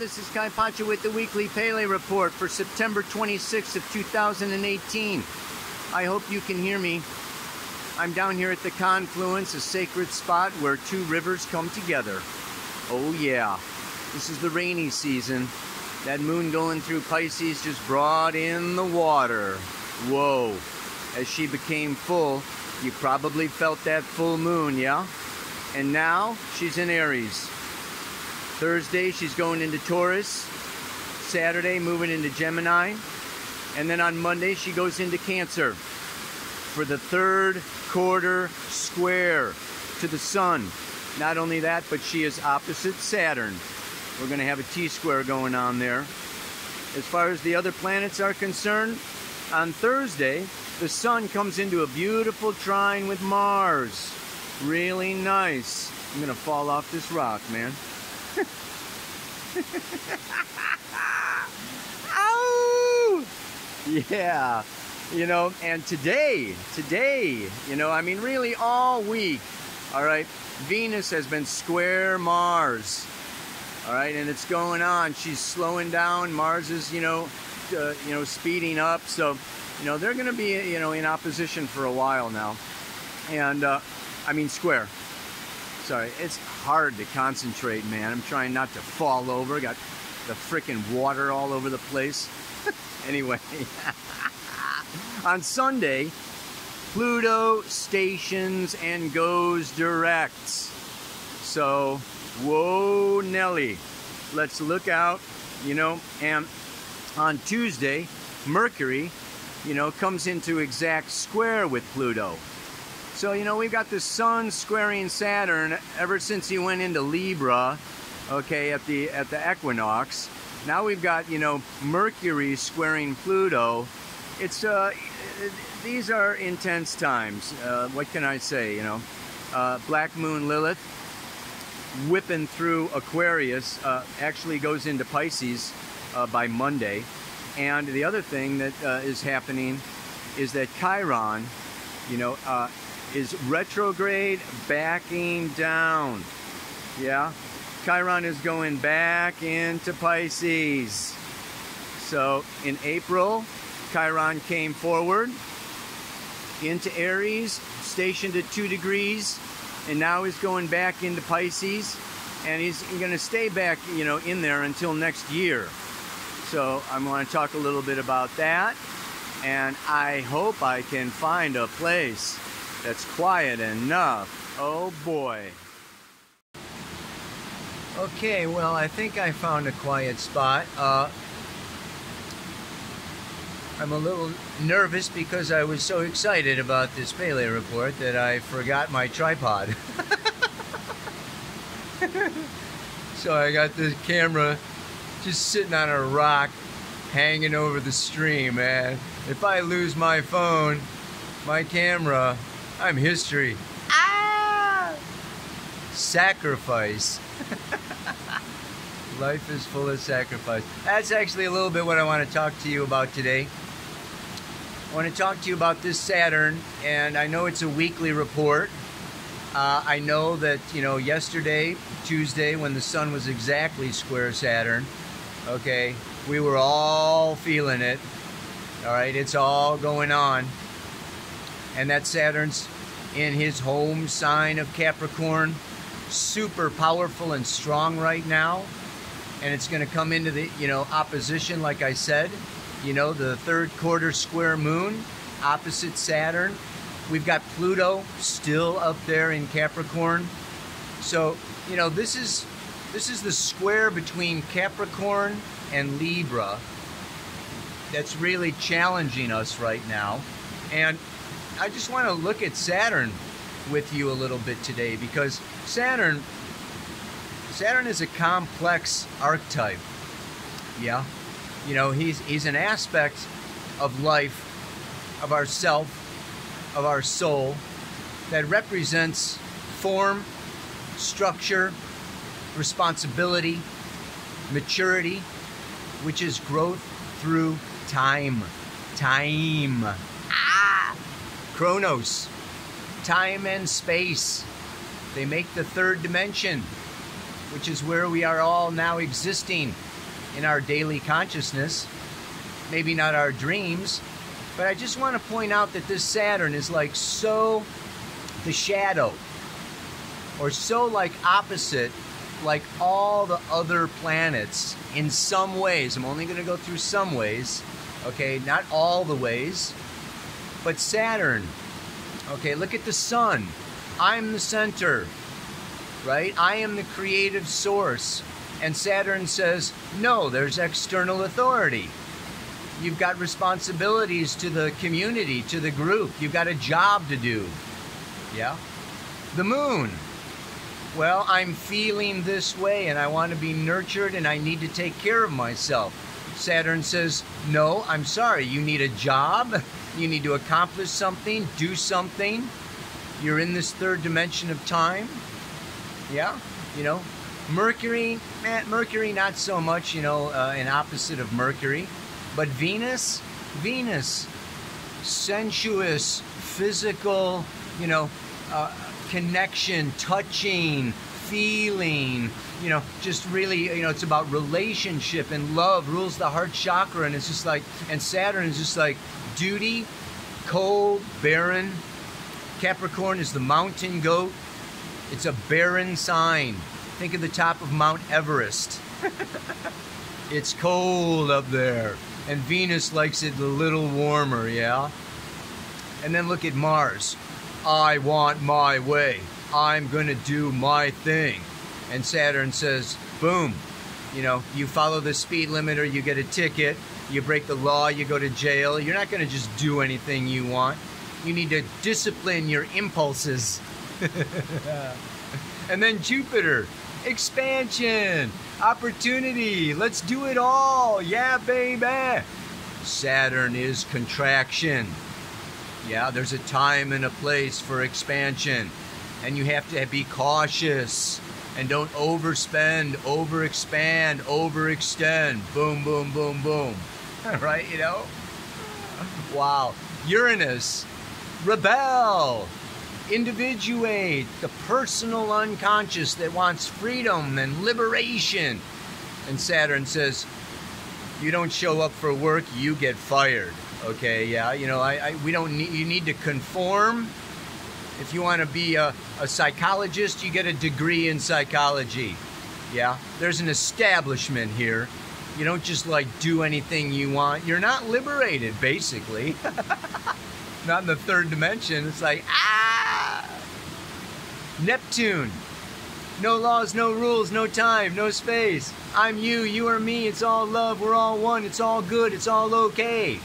This is Kaypacha with the weekly Pele report for September 26th of 2018. I hope you can hear me. I'm down here at the confluence, a sacred spot where two rivers come together. Oh yeah, this is the rainy season. That moon going through Pisces just brought in the water. Whoa, as she became full, you probably felt that full moon, yeah? And now she's in Aries. Thursday, she's going into Taurus. Saturday, moving into Gemini. And then on Monday, she goes into Cancer for the third quarter square to the sun. Not only that, but she is opposite Saturn. We're going to have a T-square going on there. As far as the other planets are concerned, on Thursday, the sun comes into a beautiful trine with Mars. Really nice. I'm going to fall off this rock, man. Ow! Yeah, you know, and today, you know, I mean really all week, all right, Venus has been square Mars, all right, and it's going on. She's slowing down. Mars is, you know, speeding up. So, you know, they're going to be, you know, in opposition for a while now. And, I mean square. Sorry, it's hard to concentrate, man. I'm trying not to fall over. Got the frickin' water all over the place. Anyway, on Sunday, Pluto stations and goes direct. So, whoa, Nelly. Let's look out, you know. And on Tuesday, Mercury, you know, comes into exact square with Pluto. So, you know, we've got the sun squaring Saturn ever since he went into Libra, okay, at the equinox. Now we've got, you know, Mercury squaring Pluto. It's, these are intense times. What can I say, you know? Black Moon Lilith whipping through Aquarius, actually goes into Pisces by Monday. And the other thing that is happening is that Chiron, you know, is retrograde backing down. Yeah, Chiron is going back into Pisces. So in April, Chiron came forward into Aries, stationed at 2 degrees, and now he's going back into Pisces, and he's going to stay back, you know, in there until next year. So I'm going to talk a little bit about that, and I hope I can find a place that's quiet enough. Oh boy. Okay, well, I think I found a quiet spot. I'm a little nervous because I was so excited about this Pele report that I forgot my tripod. So I got this camera just sitting on a rock hanging over the stream, man. If I lose my phone, my camera, I'm history. Ah! Sacrifice. Life is full of sacrifice. That's actually a little bit what I want to talk to you about today. I want to talk to you about this Saturn, and I know it's a weekly report. I know that, you know, yesterday, Tuesday, when the sun was exactly square Saturn, okay, we were all feeling it. All right, it's all going on. And that Saturn's in his home sign of Capricorn, super powerful and strong right now. And it's going to come into the, you know, opposition, like I said, you know, the third quarter square moon opposite Saturn. We've got Pluto still up there in Capricorn. So, you know, this is the square between Capricorn and Libra that's really challenging us right now. And I just want to look at Saturn with you a little bit today, because Saturn is a complex archetype. Yeah, you know, he's an aspect of life, of ourself, of our soul, that represents form, structure, responsibility, maturity, which is growth through time. Chronos, time and space, they make the third dimension, which is where we are all now existing in our daily consciousness, maybe not our dreams, but I just want to point out that this Saturn is like so the shadow, or so like opposite, like all the other planets in some ways. I'm only going to go through some ways, okay, not all the ways, but Saturn, okay, look at the sun. I'm the center, right? I am the creative source. And Saturn says, no, there's external authority. You've got responsibilities to the community, to the group. You've got a job to do. Yeah. The moon. Well, I'm feeling this way and I want to be nurtured and I need to take care of myself. Saturn says, no, I'm sorry. You need a job. You need to accomplish something, do something. You're in this third dimension of time. Yeah. You know, Mercury, Mercury, not so much, you know, an opposite of Mercury. But Venus, sensuous, physical, you know, connection, touching, feeling, you know, just really, you know, it's about relationship and love, rules the heart chakra. And it's just like, and Saturn is just like duty, cold, barren. Capricorn is the mountain goat. It's a barren sign. Think of the top of Mount Everest. It's cold up there. And Venus likes it a little warmer, yeah? And then look at Mars. I want my way. I'm gonna do my thing. And Saturn says, boom. You know, you follow the speed limit or you get a ticket. You break the law, you go to jail. You're not gonna just do anything you want. You need to discipline your impulses. And then Jupiter. Expansion, opportunity, let's do it all, yeah baby. Saturn is contraction. Yeah, there's a time and a place for expansion, and you have to be cautious and don't overspend, overexpand, overextend. Boom, boom, boom, boom. Right, you know? Wow. Uranus, rebel, individuate, the personal unconscious that wants freedom and liberation. And Saturn says, you don't show up for work, you get fired. Okay, yeah, you know, we don't need, you need to conform. If you want to be a psychologist, you get a degree in psychology. Yeah, there's an establishment here. You don't just like do anything you want. You're not liberated, basically. Not in the third dimension. It's like, ah! Neptune. No laws, no rules, no time, no space. I'm you, you are me. It's all love. We're all one. It's all good. It's all okay.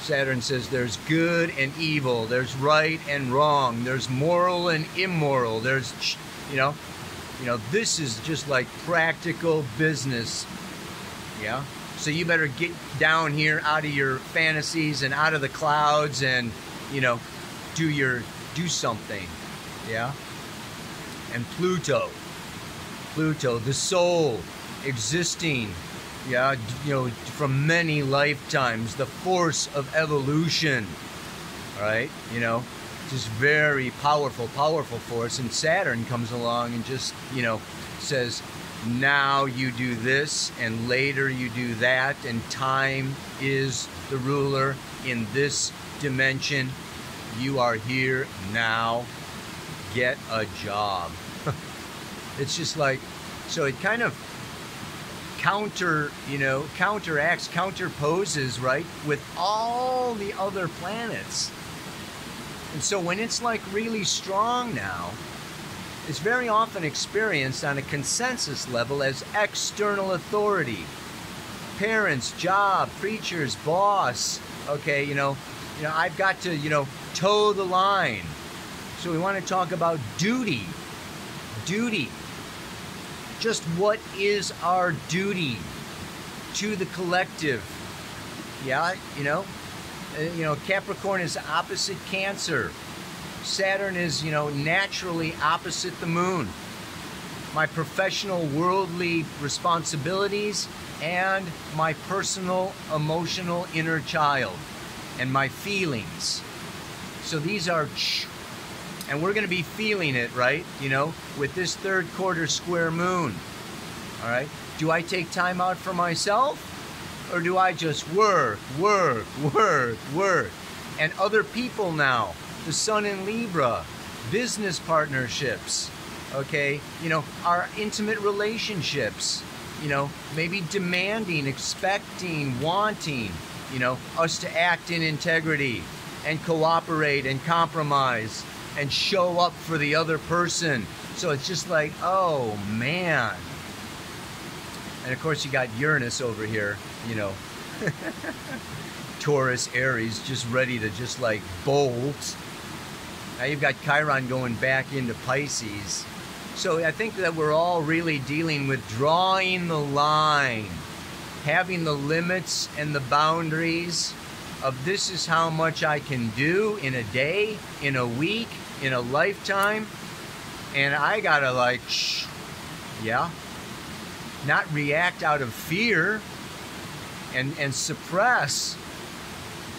Saturn says there's good and evil. There's right and wrong. There's moral and immoral. There's, you know, this is just like practical business. Yeah. So you better get down here out of your fantasies and out of the clouds and, you know, do something. Yeah. And Pluto, the soul existing, yeah, you know, from many lifetimes, the force of evolution, right? You know, just very powerful, powerful force. And Saturn comes along and just, you know, says, now you do this and later you do that, and time is the ruler in this dimension. You are here now. Get a job. It's just like, so it kind of counterposes, right, with all the other planets. And so when it's like really strong now, it's very often experienced on a consensus level as external authority. Parents, job, preachers, boss. Okay, you know, I've got to, you know, toe the line. So we want to talk about duty. Duty. Just what is our duty to the collective? Yeah, you know, Capricorn is opposite Cancer. Saturn is, you know, naturally opposite the moon. My professional worldly responsibilities and my personal emotional inner child and my feelings. So these are, and we're going to be feeling it, right? You know, with this third quarter square moon. All right. Do I take time out for myself? Or do I just work, work, work, work? And other people now, the sun in Libra, business partnerships, okay? You know, our intimate relationships, you know, maybe demanding, expecting, wanting, you know, us to act in integrity and cooperate and compromise and show up for the other person. So it's just like, oh man. And of course you got Uranus over here, you know, Taurus, Aries, just ready to just like bolt. Now you've got Chiron going back into Pisces. So I think that we're all really dealing with drawing the line, having the limits and the boundaries of this is how much I can do in a day, in a week, in a lifetime. And I gotta like, shh, yeah, not react out of fear and suppress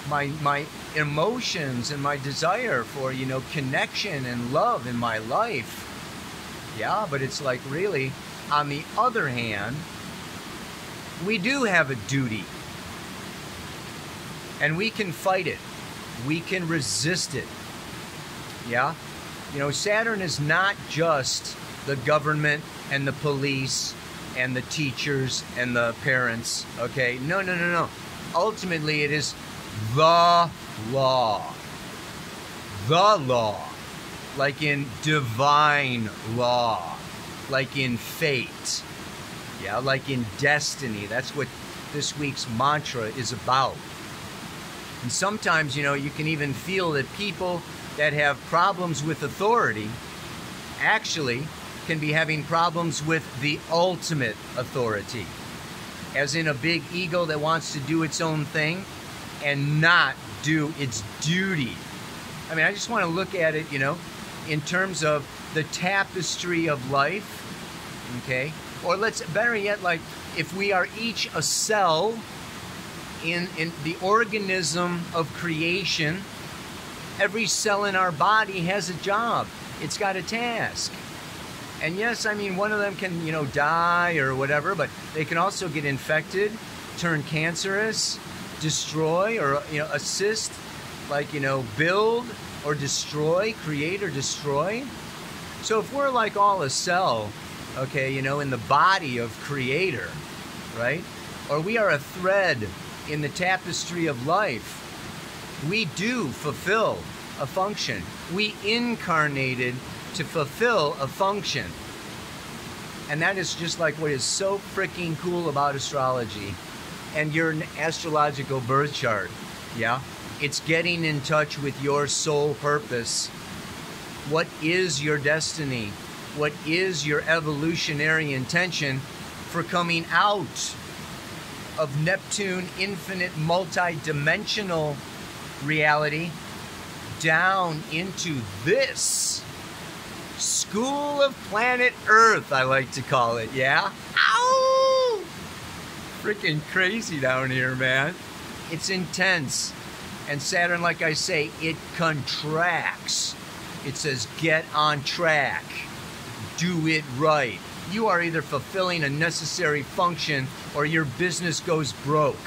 my emotions and my desire for, you know, connection and love in my life. Yeah, but it's like really, on the other hand, we do have a duty. And we can fight it. We can resist it. Yeah? You know, Saturn is not just the government and the police and the teachers and the parents, okay? No, no, no, no. Ultimately, it is the law. The law. Like in divine law. Like in fate. Yeah, like in destiny. That's what this week's mantra is about. And sometimes, you know, you can even feel that people that have problems with authority actually can be having problems with the ultimate authority. As in a big ego that wants to do its own thing and not do its duty. I mean, I just want to look at it, you know, in terms of the tapestry of life, okay? Or let's, better yet, like, if we are each a cell in the organism of creation, every cell in our body has a job. It's got a task. And yes, I mean, one of them can, you know, die or whatever, but they can also get infected, turn cancerous, destroy or, you know, assist, like, you know, build or destroy, create or destroy. So if we're like all a cell, okay, you know, in the body of Creator, right? Or we are a thread in the tapestry of life, we do fulfill a function. We incarnated to fulfill a function. And that is just like what is so freaking cool about astrology and your astrological birth chart, yeah? It's getting in touch with your soul purpose. What is your destiny? What is your evolutionary intention for coming out of Neptune, infinite, multi-dimensional reality down into this school of planet Earth, I like to call it, yeah? Ow! Freaking crazy down here, man. It's intense. And Saturn, like I say, it contracts. It says, get on track. Do it right. You are either fulfilling a necessary function or your business goes broke,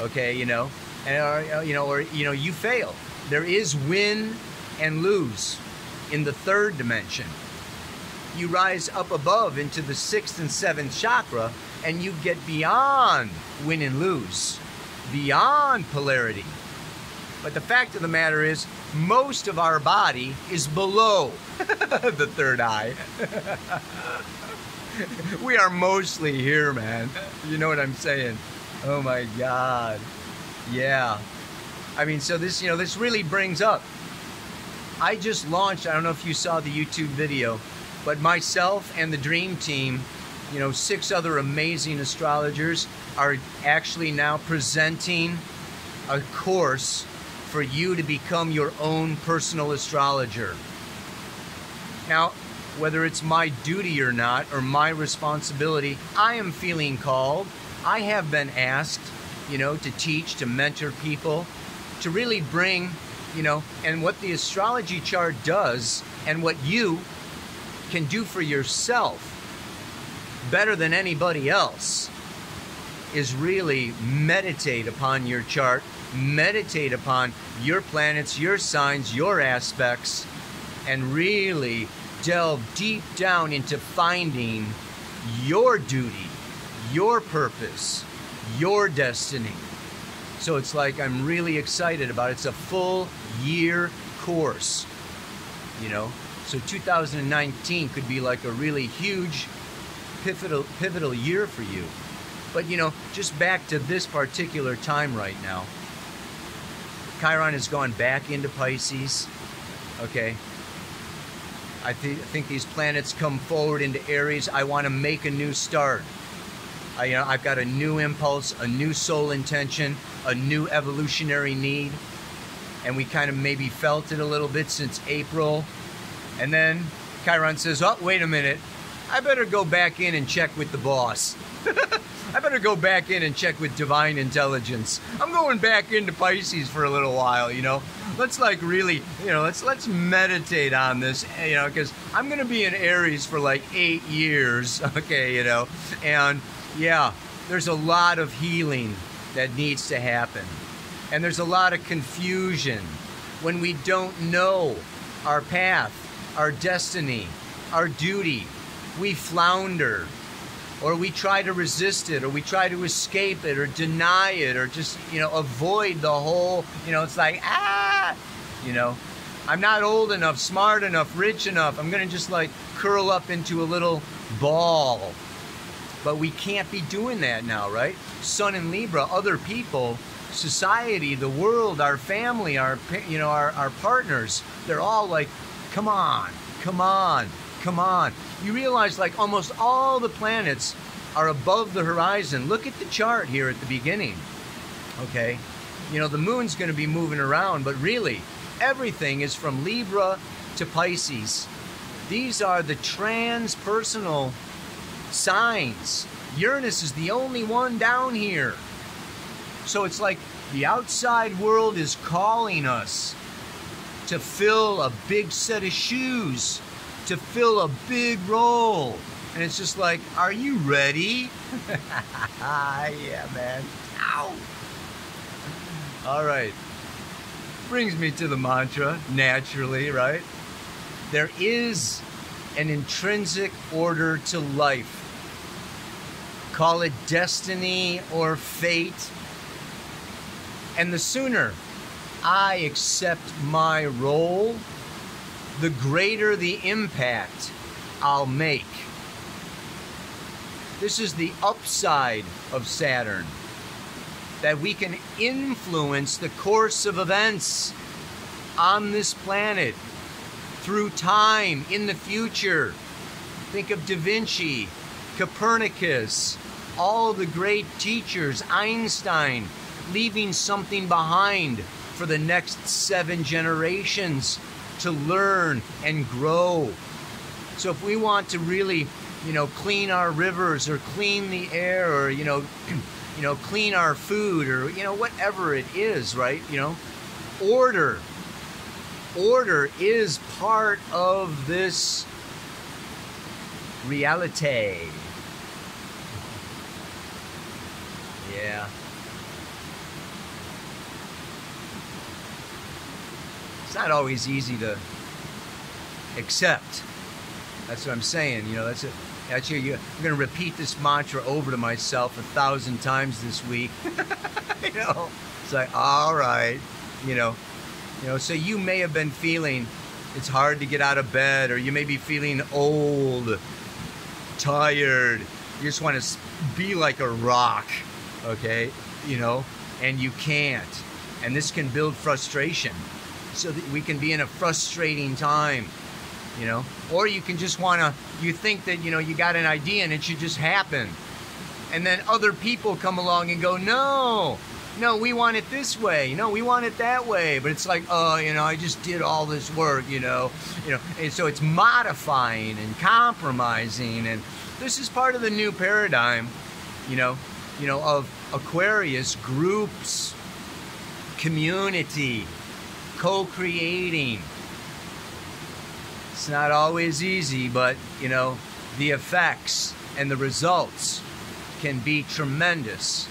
okay, you know, and, or, you know, you fail. There is win and lose in the third dimension. You rise up above into the 6th and 7th chakra and you get beyond win and lose, beyond polarity. But the fact of the matter is, most of our body is below the third eye. We are mostly here, man. You know what I'm saying? Oh my God. Yeah. I mean, so this, you know, this really brings up. I just launched, I don't know if you saw the YouTube video, but myself and the Dream Team, you know, 6 other amazing astrologers are actually now presenting a course for you to become your own personal astrologer. Now, whether it's my duty or not, or my responsibility, I am feeling called. I have been asked, you know, to teach, to mentor people, to really bring, you know, and what the astrology chart does and what you can do for yourself better than anybody else is really meditate upon your chart, meditate upon your planets, your signs, your aspects, and really delve deep down into finding your duty, your purpose, your destiny. So it's like I'm really excited about it. It's a full year course, you know. So 2019 could be like a really huge pivotal year for you. But you know, just back to this particular time right now, Chiron has gone back into Pisces, okay? I think these planets come forward into Aries. I want to make a new start. I've got a new impulse, a new soul intention, a new evolutionary need. And we kind of maybe felt it a little bit since April. And then Chiron says, oh, wait a minute. I better go back in and check with the boss. I better go back in and check with divine intelligence. I'm going back into Pisces for a little while, you know. Let's like really, you know, let's meditate on this, you know, because I'm going to be in Aries for like 8 years, okay, you know. And yeah, there's a lot of healing that needs to happen. And there's a lot of confusion when we don't know our path, our destiny, our duty. We flounder, or we try to resist it, or we try to escape it, or deny it, or just, you know, avoid the whole, you know, it's like, ah, you know, I'm not old enough, smart enough, rich enough. I'm going to just like curl up into a little ball. But we can't be doing that now, right? Sun in Libra, other people, society, the world, our family, our, you know, our partners, they're all like, come on, come on, come on. You realize like almost all the planets are above the horizon. Look at the chart here at the beginning, okay? You know, the moon's going to be moving around, but really everything is from Libra to Pisces. These are the transpersonal signs. Uranus is the only one down here. So it's like the outside world is calling us to fill a big set of shoes, to fill a big role. And it's just like, are you ready? Yeah, man. Ow. All right. Brings me to the mantra, naturally, right? There is an intrinsic order to life. Call it destiny or fate. And the sooner I accept my role, the greater the impact I'll make. This is the upside of Saturn, that we can influence the course of events on this planet through time in the future. Think of Da Vinci, Copernicus, all the great teachers, Einstein, leaving something behind for the next 7 generations to learn and grow. So if we want to really, you know, clean our rivers or clean the air or, you know, clean our food or, you know, whatever it is, right? You know, order. Order is part of this reality. Yeah. It's not always easy to accept. That's what I'm saying. You know, that's it. Actually, I'm going to repeat this mantra over to myself 1,000 times this week. You know, it's like, all right, you know. So you may have been feeling it's hard to get out of bed, or you may be feeling old, tired. You just want to be like a rock, okay? You know, and you can't. And this can build frustration. So that we can be in a frustrating time, you know, or you can just want to, you think that, you know, you got an idea and it should just happen. And then other people come along and go, no, no, we want it this way. No, we want it that way. But it's like, oh, you know, I just did all this work, you know, and so it's modifying and compromising. And this is part of the new paradigm, you know, of Aquarius, groups, community, co-creating. It's not always easy, but you know, the effects and the results can be tremendous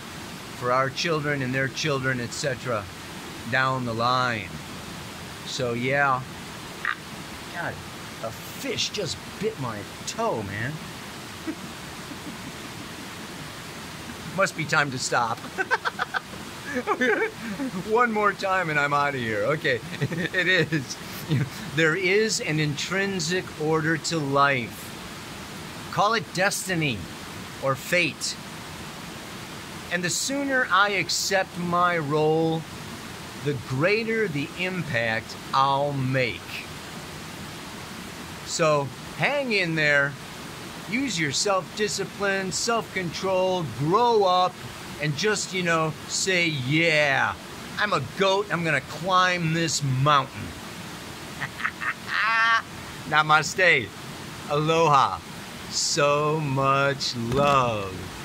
for our children and their children, etc., down the line. So yeah, God, a fish just bit my toe, man. Must be time to stop. One more time and I'm out of here. Okay, it is. There is an intrinsic order to life. Call it destiny or fate. And the sooner I accept my role, the greater the impact I'll make. So hang in there. Use your self-discipline, self-control, grow up, and just, you know, say, yeah, I'm a goat, I'm gonna climb this mountain. Namaste. Aloha. So much love.